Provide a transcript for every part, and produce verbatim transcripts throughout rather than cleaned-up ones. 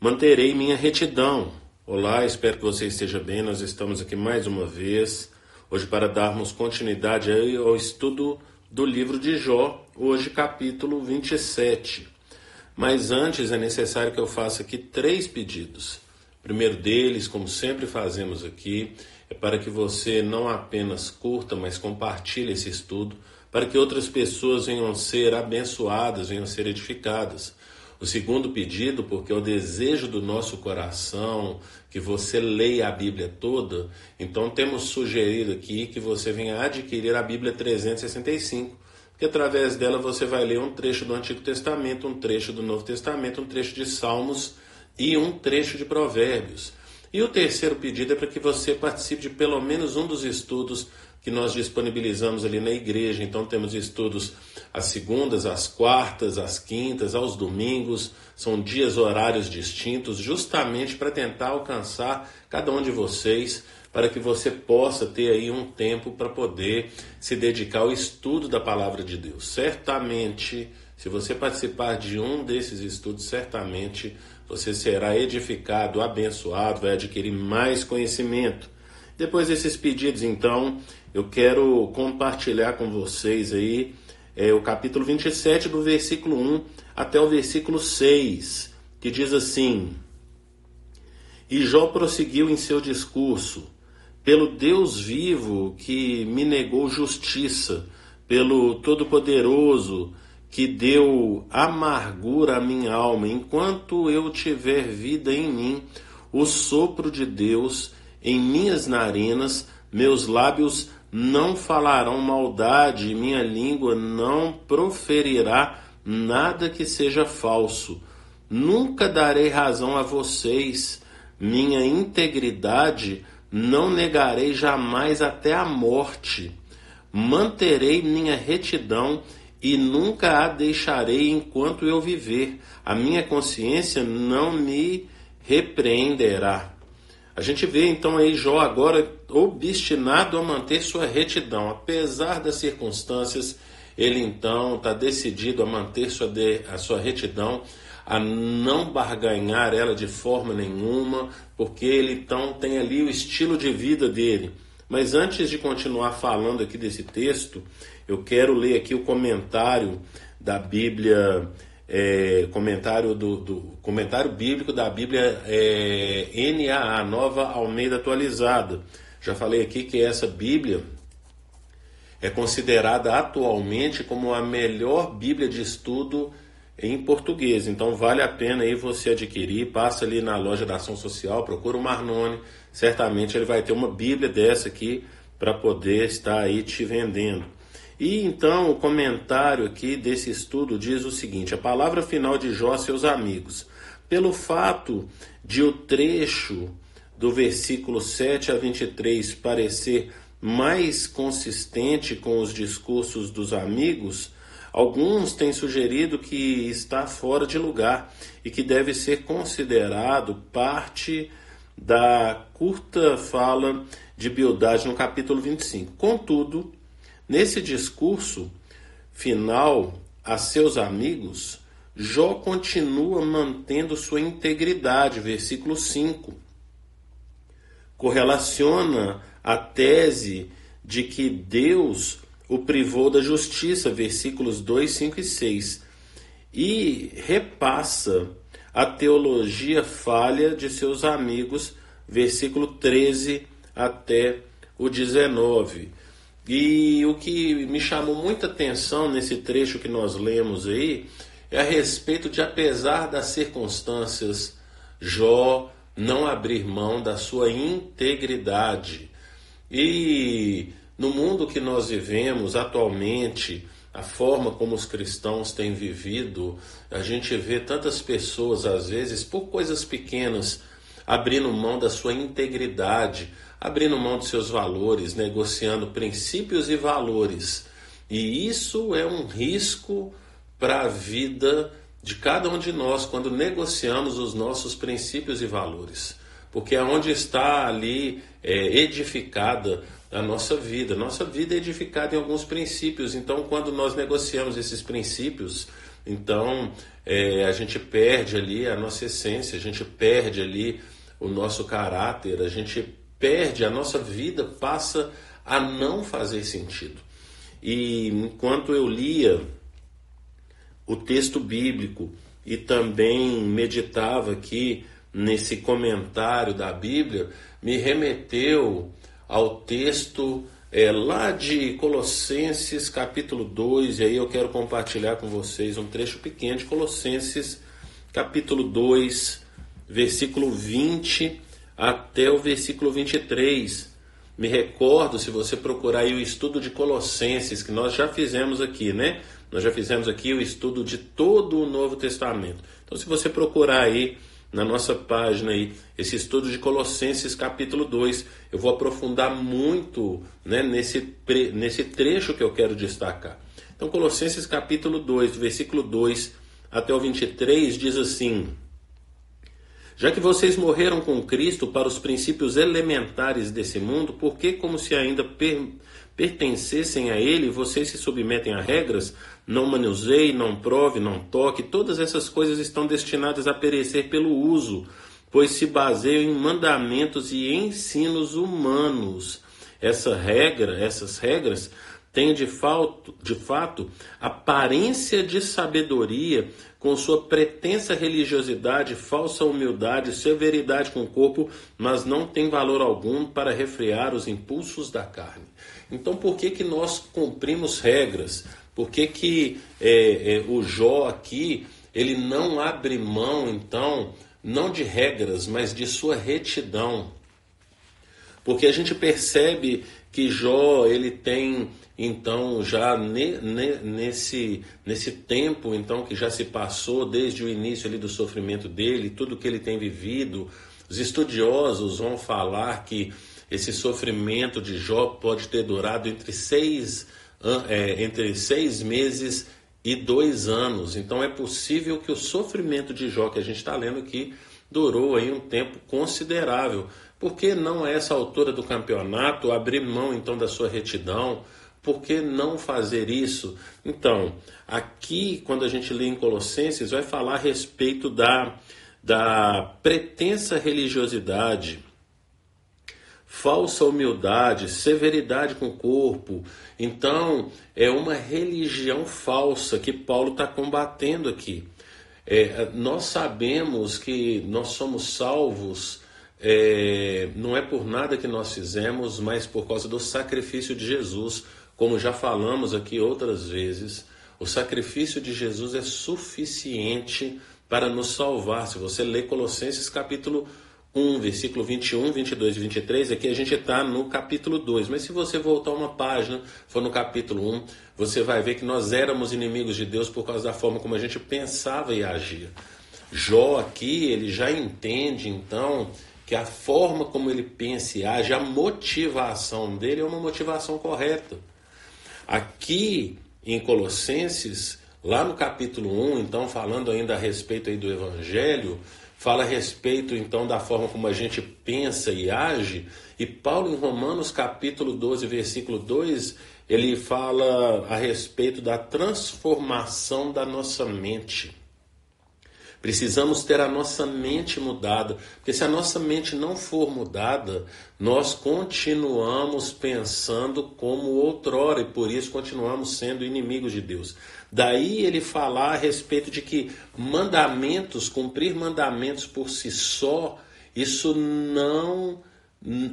manterei minha retidão. Olá, espero que você esteja bem, nós estamos aqui mais uma vez, hoje para darmos continuidade ao estudo do livro de Jó, hoje capítulo vinte e sete. Mas antes é necessário que eu faça aqui três pedidos. O primeiro deles, como sempre fazemos aqui, é para que você não apenas curta, mas compartilhe esse estudo, para que outras pessoas venham ser abençoadas, venham ser edificadas. O segundo pedido, porque é o desejo do nosso coração que você leia a Bíblia toda, então temos sugerido aqui que você venha adquirir a Bíblia trezentos e sessenta e cinco, porque através dela você vai ler um trecho do Antigo Testamento, um trecho do Novo Testamento, um trecho de Salmos e um trecho de Provérbios. E o terceiro pedido é para que você participe de pelo menos um dos estudos que nós disponibilizamos ali na igreja. Então temos estudos às segundas, às quartas, às quintas, aos domingos. São dias, horários distintos, justamente para tentar alcançar cada um de vocês, para que você possa ter aí um tempo para poder se dedicar ao estudo da palavra de Deus. Certamente, se você participar de um desses estudos, certamente você será edificado, abençoado, vai adquirir mais conhecimento. Depois desses pedidos, então, eu quero compartilhar com vocês aí é, o capítulo vinte e sete, do versículo um até o versículo seis, que diz assim: E Jó prosseguiu em seu discurso: pelo Deus vivo que me negou justiça, pelo Todo-Poderoso que deu amargura à minha alma, enquanto eu tiver vida em mim, o sopro de Deus em minhas narinas, meus lábios não falarão maldade, e minha língua não proferirá nada que seja falso. Nunca darei razão a vocês, minha integridade não negarei jamais até a morte. Manterei minha retidão e nunca a deixarei enquanto eu viver. A minha consciência não me repreenderá. A gente vê então aí Jó agora obstinado a manter sua retidão. Apesar das circunstâncias, ele então está decidido a manter sua, de, a sua retidão, a não barganhar ela de forma nenhuma, porque ele então tem ali o estilo de vida dele. Mas antes de continuar falando aqui desse texto, eu quero ler aqui o comentário da Bíblia... É, comentário, do, do, comentário bíblico da Bíblia é, N A A, Nova Almeida Atualizada. Já falei aqui que essa Bíblia é considerada atualmente como a melhor Bíblia de estudo em português. Então vale a pena aí você adquirir, passa ali na loja da Ação Social, procura o Marnone, certamente ele vai ter uma Bíblia dessa aqui para poder estar aí te vendendo. E então o comentário aqui desse estudo diz o seguinte: a palavra final de Jó, seus amigos, pelo fato de o trecho do versículo sete a vinte e três parecer mais consistente com os discursos dos amigos, alguns têm sugerido que está fora de lugar e que deve ser considerado parte da curta fala de Bildade no capítulo vinte e cinco. Contudo, nesse discurso final a seus amigos, Jó continua mantendo sua integridade. Versículo cinco correlaciona a tese de que Deus o privou da justiça, versículos dois, cinco e seis, e repassa a teologia falha de seus amigos, versículo treze até o dezenove. E o que me chamou muita atenção nesse trecho que nós lemos aí é a respeito de, apesar das circunstâncias, Jó não abrir mão da sua integridade. E no mundo que nós vivemos atualmente, a forma como os cristãos têm vivido, a gente vê tantas pessoas, às vezes, por coisas pequenas, abrindo mão da sua integridade, abrindo mão dos seus valores, negociando princípios e valores. E isso é um risco para a vida de cada um de nós, quando negociamos os nossos princípios e valores. Porque é onde está ali é, edificada a nossa vida. Nossa vida é edificada em alguns princípios. Então, quando nós negociamos esses princípios, Então é, a gente perde ali a nossa essência, a gente perde ali o nosso caráter, a gente perde, a nossa vida passa a não fazer sentido. E enquanto eu lia o texto bíblico e também meditava aqui nesse comentário da Bíblia, me remeteu ao texto é, lá de Colossenses capítulo dois, e aí eu quero compartilhar com vocês um trecho pequeno de Colossenses capítulo dois, versículo vinte até o versículo vinte e três. Me recordo, se você procurar aí o estudo de Colossenses, que nós já fizemos aqui, né? Nós já fizemos aqui o estudo de todo o Novo Testamento. Então, se você procurar aí na nossa página aí, esse estudo de Colossenses capítulo dois, eu vou aprofundar muito, né, nesse, nesse trecho que eu quero destacar. Então, Colossenses capítulo dois, do versículo dois até o vinte e três, diz assim: já que vocês morreram com Cristo para os princípios elementares desse mundo, por que, como se ainda per, pertencessem a Ele, vocês se submetem a regras? Não manuseie, não prove, não toque. Todas essas coisas estão destinadas a perecer pelo uso, pois se baseiam em mandamentos e ensinos humanos. Essa regra, essas regras têm de fato, de fato aparência de sabedoria, com sua pretensa religiosidade, falsa humildade, severidade com o corpo, mas não tem valor algum para refrear os impulsos da carne. Então, por que que nós cumprimos regras? Por que que é, é, o Jó aqui, ele não abre mão, então, não de regras, mas de sua retidão? Porque a gente percebe que Jó, ele tem, então, já ne, ne, nesse, nesse tempo, então, que já se passou desde o início ali do sofrimento dele, tudo que ele tem vivido, os estudiosos vão falar que esse sofrimento de Jó pode ter durado entre seis, é, entre seis meses e dois anos. Então, é possível que o sofrimento de Jó, que a gente está lendo aqui, durou aí um tempo considerável. Por que não, a essa altura do campeonato, abrir mão então da sua retidão? Por que não fazer isso? Então, aqui, quando a gente lê em Colossenses, vai falar a respeito da, da pretensa religiosidade, falsa humildade, severidade com o corpo. Então, é uma religião falsa que Paulo está combatendo aqui. É, nós sabemos que nós somos salvos. É, não é por nada que nós fizemos, mas por causa do sacrifício de Jesus. Como já falamos aqui outras vezes, o sacrifício de Jesus é suficiente para nos salvar. Se você ler Colossenses capítulo um, versículo vinte e um, vinte e dois e vinte e três, aqui a gente está no capítulo dois, mas se você voltar uma página, for no capítulo um, você vai ver que nós éramos inimigos de Deus por causa da forma como a gente pensava e agia. Jó aqui, ele já entende então que a forma como ele pensa e age, a motivação dele é uma motivação correta. Aqui em Colossenses, lá no capítulo um, então, falando ainda a respeito aí do Evangelho, fala a respeito então da forma como a gente pensa e age, e Paulo em Romanos capítulo doze, versículo dois, ele fala a respeito da transformação da nossa mente. Precisamos ter a nossa mente mudada, porque se a nossa mente não for mudada, nós continuamos pensando como outrora e por isso continuamos sendo inimigos de Deus. Daí ele falar a respeito de que mandamentos, cumprir mandamentos por si só, isso não,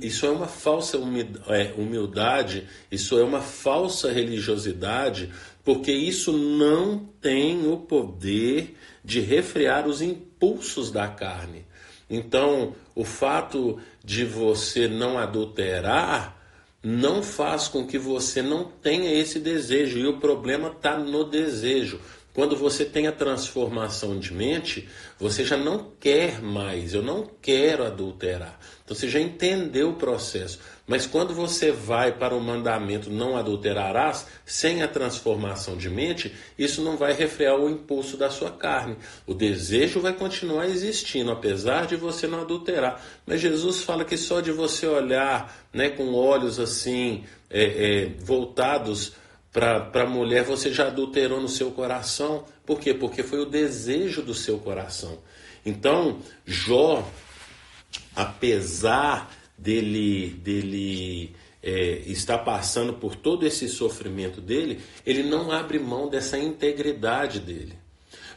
isso é uma falsa humildade, isso é uma falsa religiosidade, porque isso não tem o poder de refrear os impulsos da carne. Então, o fato de você não adulterar não faz com que você não tenha esse desejo, e o problema está no desejo. Quando você tem a transformação de mente, você já não quer mais, eu não quero adulterar. Então você já entendeu o processo. Mas quando você vai para o mandamento não adulterarás, sem a transformação de mente, isso não vai refrear o impulso da sua carne. O desejo vai continuar existindo, apesar de você não adulterar. Mas Jesus fala que só de você olhar, né, com olhos assim, é, é, voltados Para a mulher, você já adulterou no seu coração. Por quê? Porque foi o desejo do seu coração. Então, Jó, apesar dele, dele é, estar passando por todo esse sofrimento dele, ele não abre mão dessa integridade dele.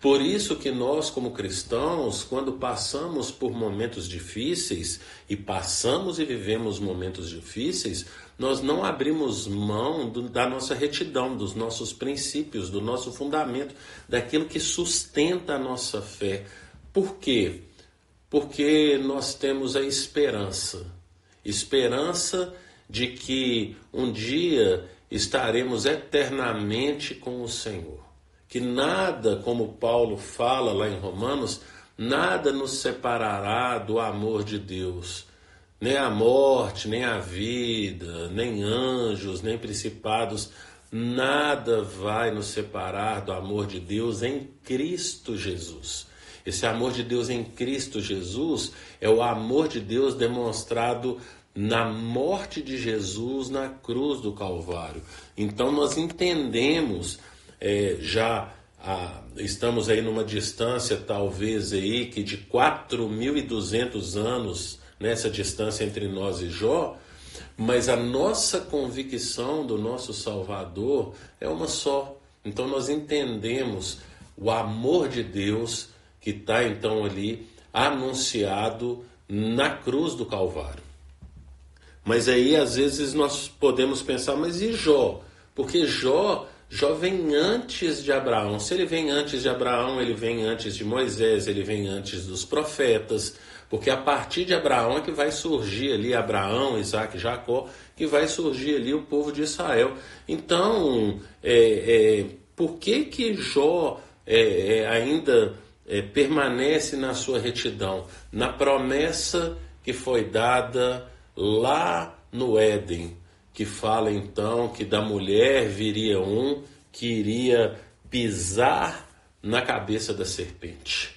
Por isso que nós, como cristãos, quando passamos por momentos difíceis, e passamos e vivemos momentos difíceis, nós não abrimos mão do, da nossa retidão, dos nossos princípios, do nosso fundamento, daquilo que sustenta a nossa fé. Por quê? Porque nós temos a esperança. Esperança de que um dia estaremos eternamente com o Senhor. Que nada, como Paulo fala lá em Romanos, nada nos separará do amor de Deus. Nem a morte, nem a vida, nem anjos, nem principados, nada vai nos separar do amor de Deus em Cristo Jesus. Esse amor de Deus em Cristo Jesus é o amor de Deus demonstrado na morte de Jesus na cruz do Calvário. Então nós entendemos... É, já ah, estamos aí numa distância talvez aí que de quatro mil e duzentos anos, nessa distância entre nós e Jó, mas a nossa convicção do nosso Salvador é uma só. Então nós entendemos o amor de Deus que está então ali anunciado na cruz do Calvário. Mas aí às vezes nós podemos pensar, mas e Jó? Porque Jó... Jó vem antes de Abraão. Se ele vem antes de Abraão, ele vem antes de Moisés, ele vem antes dos profetas, porque a partir de Abraão é que vai surgir ali Abraão, Isaac, Jacó, que vai surgir ali o povo de Israel. Então, é, é, por que que Jó é, é, ainda é, permanece na sua retidão? Na promessa que foi dada lá no Éden, que fala então que da mulher viria um que iria pisar na cabeça da serpente.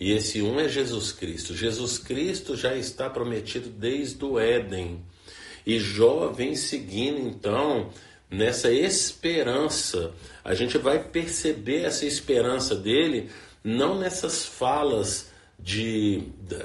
E esse um é Jesus Cristo. Jesus Cristo já está prometido desde o Éden. E Jó vem seguindo então nessa esperança. A gente vai perceber essa esperança dele não nessas falas de,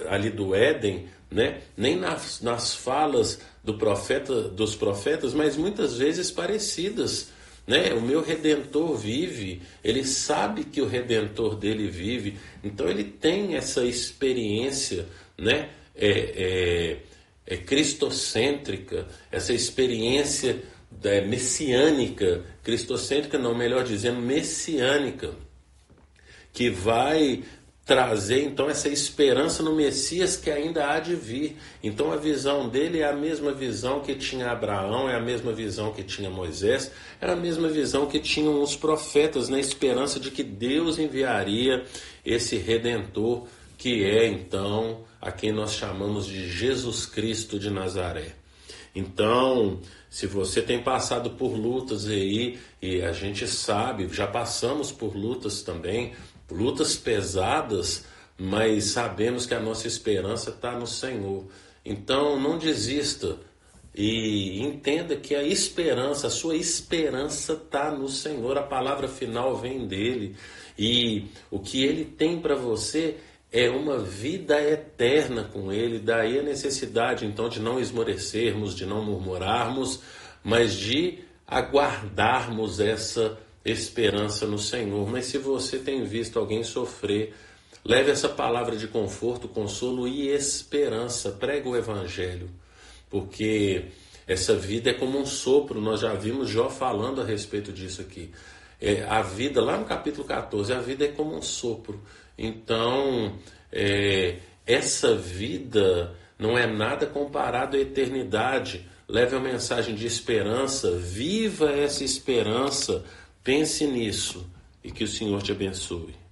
ali do Éden, né? Nem nas, nas falas do profeta, dos profetas, mas muitas vezes parecidas, né? O meu Redentor vive, ele sabe que o Redentor dele vive, então ele tem essa experiência, né? é, é, é cristocêntrica, essa experiência é, messiânica, cristocêntrica não, melhor dizendo, messiânica, que vai... trazer então essa esperança no Messias que ainda há de vir. Então a visão dele é a mesma visão que tinha Abraão, é a mesma visão que tinha Moisés, é a mesma visão que tinham os profetas, na esperança de que Deus enviaria esse Redentor, que é então a quem nós chamamos de Jesus Cristo de Nazaré. Então, se você tem passado por lutas aí, e a gente sabe, já passamos por lutas também, lutas pesadas, mas sabemos que a nossa esperança está no Senhor. Então não desista e entenda que a esperança, a sua esperança está no Senhor. A palavra final vem dele e o que ele tem para você é uma vida eterna com ele. Daí a necessidade então de não esmorecermos, de não murmurarmos, mas de aguardarmos essa esperança no Senhor. Mas se você tem visto alguém sofrer, leve essa palavra de conforto, consolo e esperança. Prega o Evangelho, porque essa vida é como um sopro. Nós já vimos Jó falando a respeito disso aqui. É, a vida, lá no capítulo quatorze, a vida é como um sopro. Então, é, essa vida não é nada comparado à eternidade. Leve a mensagem de esperança, viva essa esperança. Pense nisso e que o Senhor te abençoe.